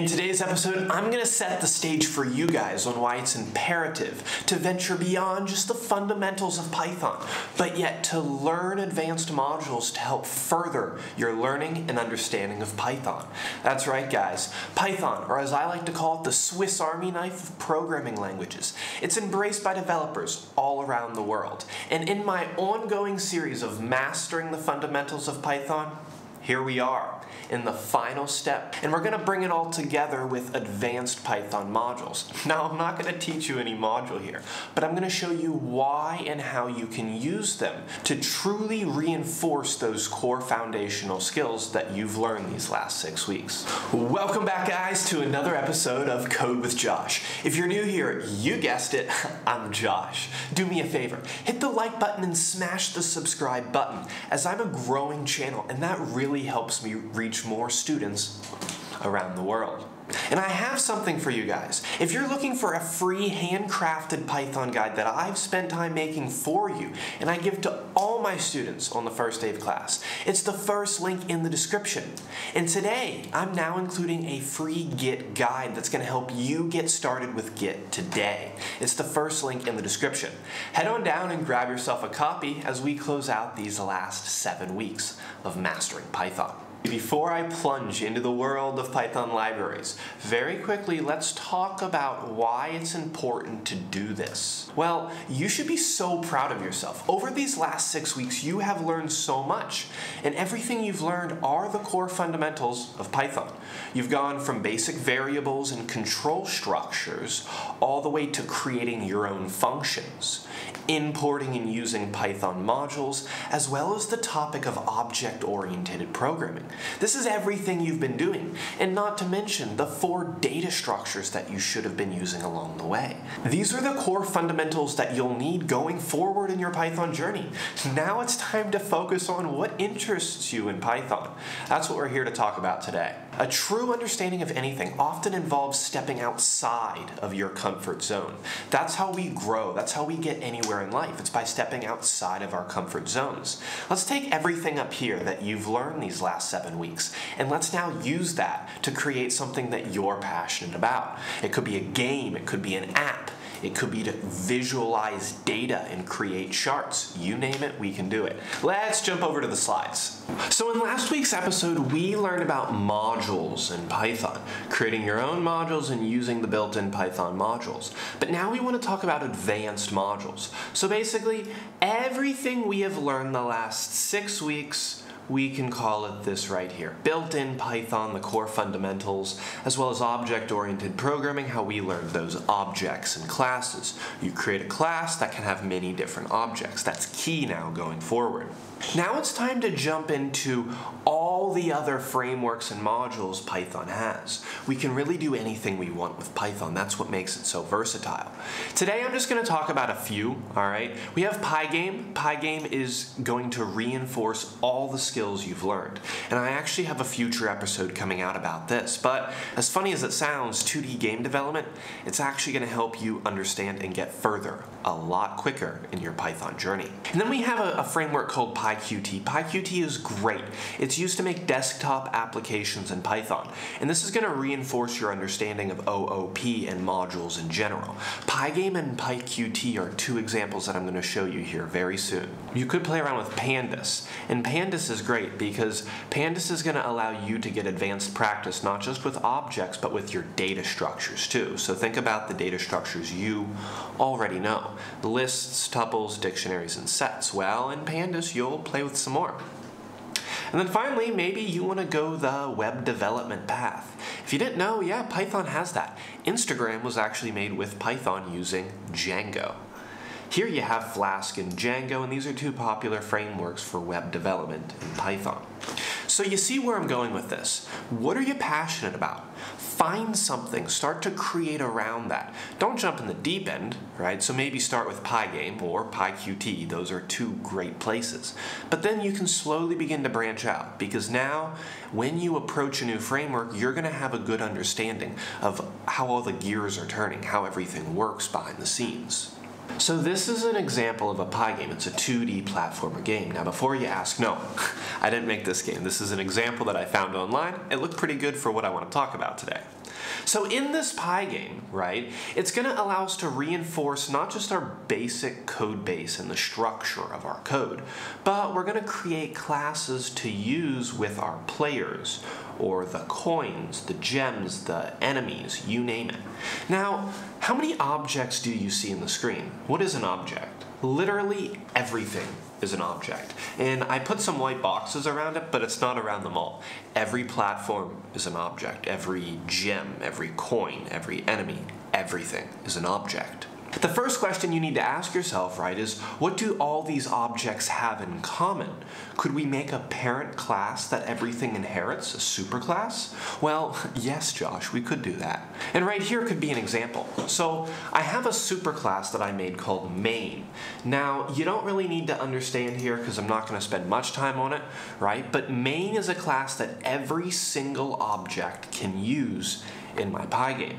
In today's episode, I'm going to set the stage for you guys on why it's imperative to venture beyond just the fundamentals of Python, but yet to learn advanced modules to help further your learning and understanding of Python. That's right, guys. Python, or as I like to call it, the Swiss Army knife of programming languages. It's embraced by developers all around the world. And in my ongoing series of mastering the fundamentals of Python, here we are in the final step, and we're going to bring it all together with advanced Python modules. Now, I'm not going to teach you any module here, but I'm going to show you why and how you can use them to truly reinforce those core foundational skills that you've learned these last 6 weeks. Welcome back, guys, to another episode of Code with Josh. If you're new here, you guessed it, I'm Josh. Do me a favor, hit the like button and smash the subscribe button, as I'm a growing channel, and that really helps me reach more students around the world. And I have something for you guys. If you're looking for a free handcrafted Python guide that I've spent time making for you and I give to all my students on the first day of class, it's the first link in the description. And today, I'm now including a free Git guide that's going to help you get started with Git today. It's the first link in the description. Head on down and grab yourself a copy as we close out these last 7 weeks of mastering Python. Before I plunge into the world of Python libraries, very quickly let's talk about why it's important to do this. Well, you should be so proud of yourself. Over these last 6 weeks, you have learned so much, and everything you've learned are the core fundamentals of Python. You've gone from basic variables and control structures all the way to creating your own functions, importing and using Python modules, as well as the topic of object-oriented programming. This is everything you've been doing, and not to mention the 4 data structures that you should have been using along the way. These are the core fundamentals that you'll need going forward in your Python journey. Now it's time to focus on what interests you in Python. That's what we're here to talk about today. A true understanding of anything often involves stepping outside of your comfort zone. That's how we grow. That's how we get anywhere in life. It's by stepping outside of our comfort zones. Let's take everything up here that you've learned these last 7 weeks, and let's now use that to create something that you're passionate about. It could be a game. It could be an app. It could be to visualize data and create charts. You name it, we can do it. Let's jump over to the slides. So in last week's episode, we learned about modules in Python, creating your own modules and using the built-in Python modules. But now we want to talk about advanced modules. So basically, everything we have learned the last 6 weeks, we can call it this right here. Built-in Python, the core fundamentals, as well as object-oriented programming, how we learned those objects and classes. You create a class that can have many different objects. That's key now going forward. Now it's time to jump into all the other frameworks and modules Python has. We can really do anything we want with Python. That's what makes it so versatile. Today I'm just going to talk about a few, alright? We have Pygame. Pygame is going to reinforce all the skills you've learned. And I actually have a future episode coming out about this. But as funny as it sounds, 2D game development, it's actually going to help you understand and get further a lot quicker in your Python journey. And then we have a framework called PyQt. PyQt is great. It's used to make desktop applications in Python, and this is going to reinforce your understanding of OOP and modules in general. Pygame and PyQt are 2 examples that I'm going to show you here very soon. You could play around with Pandas, and Pandas is great because Pandas is going to allow you to get advanced practice not just with objects but with your data structures too. So think about the data structures you already know. Lists, tuples, dictionaries, and sets. Well, in Pandas, you'll play with some more. And then finally, maybe you want to go the web development path. If you didn't know, yeah, Python has that. Instagram was actually made with Python using Django. Here you have Flask and Django, and these are 2 popular frameworks for web development in Python. So you see where I'm going with this. What are you passionate about? Find something, start to create around that. Don't jump in the deep end, right? So maybe start with Pygame or PyQt. Those are 2 great places. But then you can slowly begin to branch out, because now when you approach a new framework, you're going to have a good understanding of how all the gears are turning, how everything works behind the scenes. So this is an example of a Pygame. It's a 2D platformer game. Now before you ask, no, I didn't make this game. This is an example that I found online. It looked pretty good for what I want to talk about today. So in this Pygame, right, it's going to allow us to reinforce not just our basic code base and the structure of our code, but we're going to create classes to use with our players, or the coins, the gems, the enemies, you name it. Now, how many objects do you see in the screen? What is an object? Literally everything is an object. And I put some white boxes around it, but it's not around them all. Every platform is an object. Every gem, every coin, every enemy, everything is an object. The first question you need to ask yourself, right, is what do all these objects have in common? Could we make a parent class that everything inherits, a superclass? Well, yes, Josh, we could do that. And right here could be an example. So I have a superclass that I made called main. Now, you don't really need to understand here because I'm not going to spend much time on it, right? But main is a class that every single object can use in my Pygame.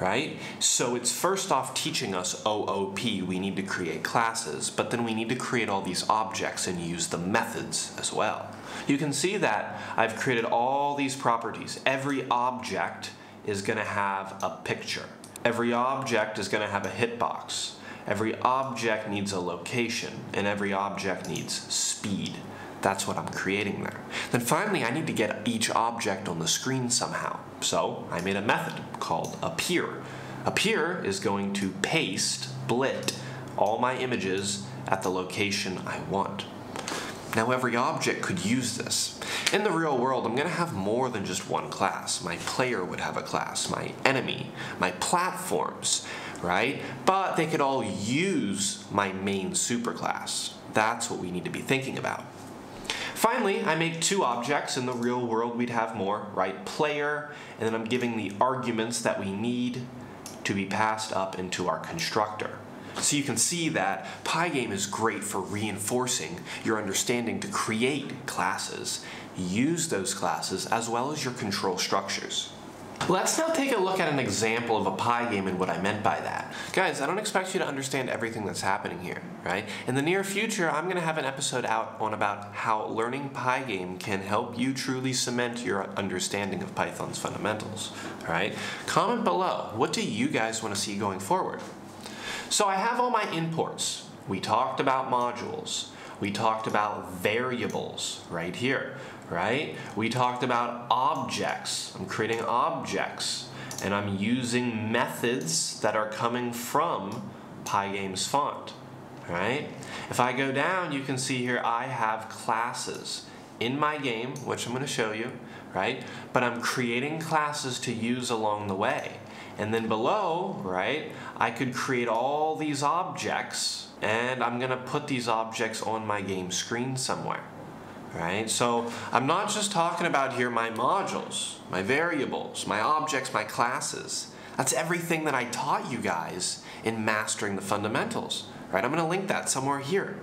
Right? So it's first off teaching us OOP, we need to create classes, but then we need to create all these objects and use the methods as well. You can see that I've created all these properties. Every object is going to have a picture. Every object is going to have a hitbox. Every object needs a location, and every object needs speed. That's what I'm creating there. Then finally, I need to get each object on the screen somehow. So I made a method called appear. Appear is going to paste, blit, all my images at the location I want. Now every object could use this. In the real world, I'm going to have more than just one class. My player would have a class, my enemy, my platforms, right? But they could all use my main superclass. That's what we need to be thinking about. Finally, I make two objects. In the real world, we'd have more, right? Player, and then I'm giving the arguments that we need to be passed up into our constructor. So you can see that Pygame is great for reinforcing your understanding to create classes, use those classes, as well as your control structures. Let's now take a look at an example of a Pygame and what I meant by that. Guys, I don't expect you to understand everything that's happening here, right? In the near future, I'm going to have an episode out on about how learning Pygame can help you truly cement your understanding of Python's fundamentals, right? Comment below, what do you guys want to see going forward? So I have all my imports. We talked about modules. We talked about variables right here, right? We talked about objects. I'm creating objects, and I'm using methods that are coming from Pygame's font, right? If I go down, you can see here I have classes in my game, which I'm going to show you, right? But I'm creating classes to use along the way. And then below, right, I could create all these objects, and I'm going to put these objects on my game screen somewhere, right? So I'm not just talking about here my modules, my variables, my objects, my classes. That's everything that I taught you guys in mastering the fundamentals, right? I'm going to link that somewhere here.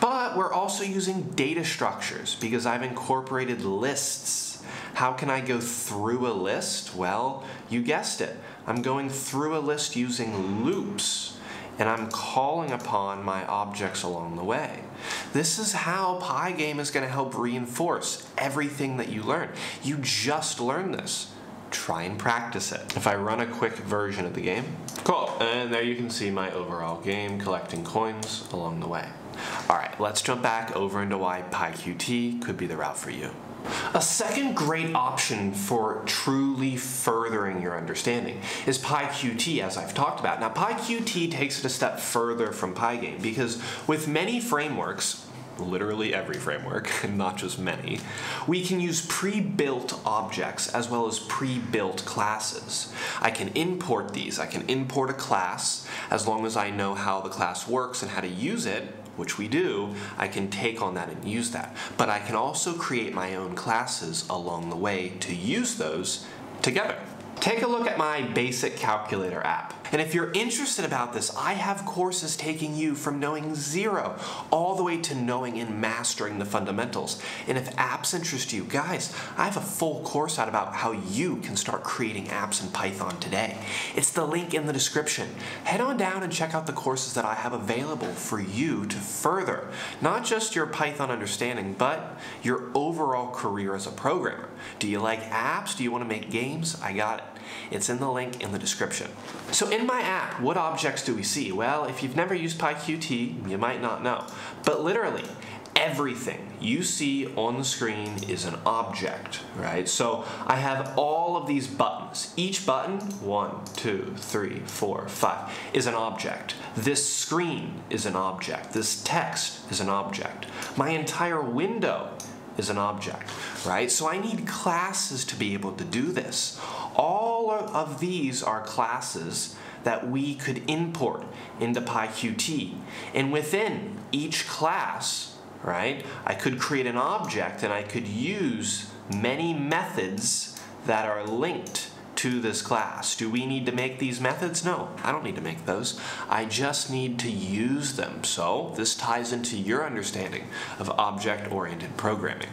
But we're also using data structures because I've incorporated lists. How can I go through a list? Well, you guessed it. I'm going through a list using loops, and I'm calling upon my objects along the way. This is how Pygame is going to help reinforce everything that you learn. You just learned this. Try and practice it. If I run a quick version of the game, cool. And there you can see my overall game collecting coins along the way. All right, let's jump back over into why PyQt could be the route for you. A second great option for truly furthering your understanding is PyQt, as I've talked about. Now, PyQt takes it a step further from Pygame because with many frameworks, literally every framework, and not just many, we can use pre-built objects as well as pre-built classes. I can import these. I can import a class. As long as I know how the class works and how to use it, which we do, I can take on that and use that. But I can also create my own classes along the way to use those together. Take a look at my basic calculator app. And if you're interested about this, I have courses taking you from knowing zero all the way to knowing and mastering the fundamentals. And if apps interest you, guys, I have a full course out about how you can start creating apps in Python today. It's the link in the description. Head on down and check out the courses that I have available for you to further not just your Python understanding, but your overall career as a programmer. Do you like apps? Do you want to make games? I got it. It's in the link in the description. So in my app, what objects do we see? Well, if you've never used PyQt, you might not know. But literally, everything you see on the screen is an object, right? So I have all of these buttons. Each button, 1, 2, 3, 4, 5, is an object. This screen is an object. This text is an object. My entire window is an object, right? So I need classes to be able to do this. All of these are classes that we could import into PyQt. And within each class, right, I could create an object and I could use many methods that are linked to this class. Do we need to make these methods? No, I don't need to make those. I just need to use them. So this ties into your understanding of object-oriented programming.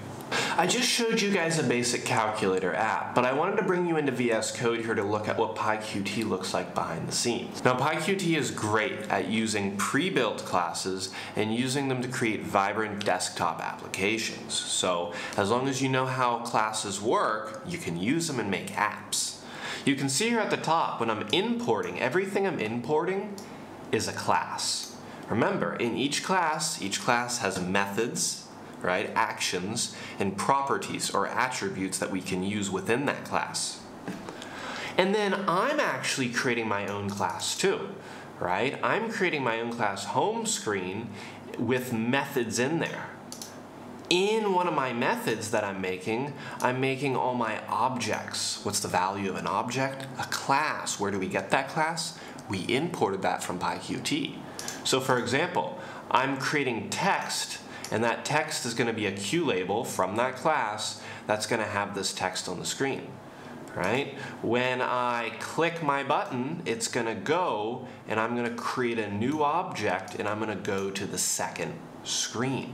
I just showed you guys a basic calculator app, but I wanted to bring you into VS Code here to look at what PyQt looks like behind the scenes. Now, PyQt is great at using pre-built classes and using them to create vibrant desktop applications. So as long as you know how classes work, you can use them and make apps. You can see here at the top, when I'm importing, everything I'm importing is a class. Remember, in each class has methods, right, actions, and properties or attributes that we can use within that class. And then I'm actually creating my own class too, right? I'm creating my own class home screen with methods in there. In one of my methods that I'm making all my objects. What's the value of an object? A class. Where do we get that class? We imported that from PyQt. So for example, I'm creating text, and that text is going to be a QLabel from that class that's going to have this text on the screen, right? When I click my button, it's going to go, and I'm going to create a new object, and I'm going to go to the second screen,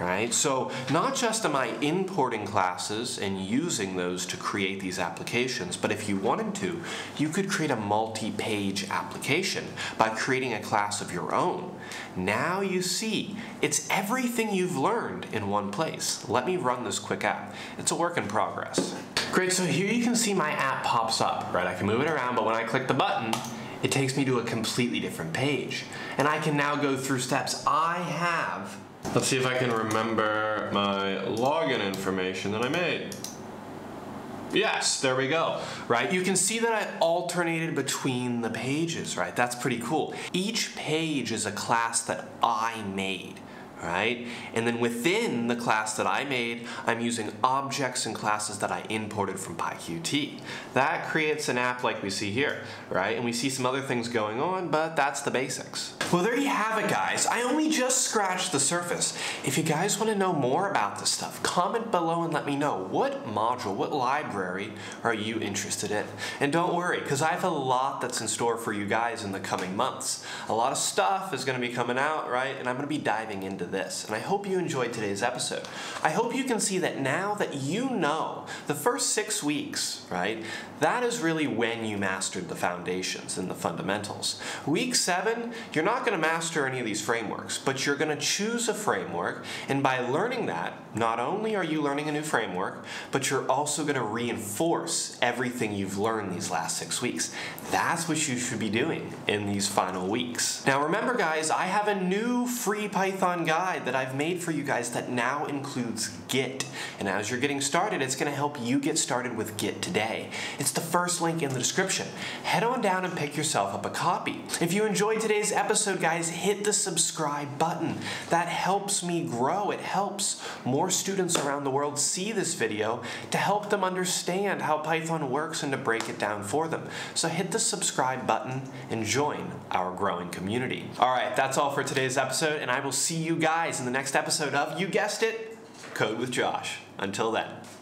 right? So not just am I importing classes and using those to create these applications, but if you wanted to, you could create a multi-page application by creating a class of your own. Now you see, it's everything you've learned in one place. Let me run this quick app. It's a work in progress. Great, so here you can see my app pops up, right? I can move it around, but when I click the button, it takes me to a completely different page. And I can now go through steps I have. Let's see if I can remember my login information that I made. Yes, there we go, right? You can see that I alternated between the pages, right? That's pretty cool. Each page is a class that I made, right? And then within the class that I made, I'm using objects and classes that I imported from PyQt. That creates an app like we see here, right? And we see some other things going on, but that's the basics. Well, there you have it, guys. I only just scratched the surface. If you guys want to know more about this stuff, comment below and let me know what module, what library are you interested in. And don't worry, because I have a lot that's in store for you guys in the coming months. A lot of stuff is going to be coming out, right? And I'm going to be diving into this. And I hope you enjoyed today's episode. I hope you can see that now that you know the first 6 weeks, right? That is really when you mastered the foundations and the fundamentals. Week 7, you're not going to master any of these frameworks, but you're going to choose a framework, and by learning that, not only are you learning a new framework, but you're also going to reinforce everything you've learned these last 6 weeks. That's what you should be doing in these final weeks. Now remember, guys, I have a new free Python guide that I've made for you guys that now includes Git, and as you're getting started, it's going to help you get started with Git today. It's the first link in the description. Head on down and pick yourself up a copy. If you enjoyed today's episode, guys, hit the subscribe button. That helps me grow. It helps more students around the world see this video to help them understand how Python works and to break it down for them. So hit the subscribe button and join our growing community. All right, that's all for today's episode, and I will see you guys in the next episode of, you guessed it, Code with Josh. Until then.